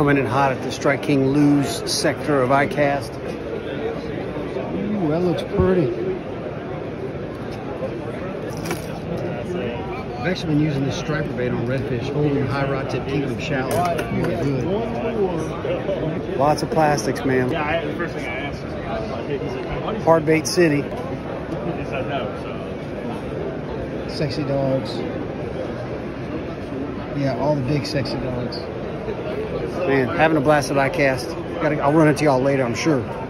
coming in hot at the Strike King Lures sector of ICAST. Ooh, that looks pretty. I've actually been using this striper bait on redfish, holding high rod tip, keeping them shallow. Really good. Lots of plastics, man. Yeah, the first thing I asked was hard bait city. Yes, I know. So. Sexy dogs. Yeah, all the big sexy dogs. Man, having a blast at ICAST. I'll run it to y'all later, I'm sure.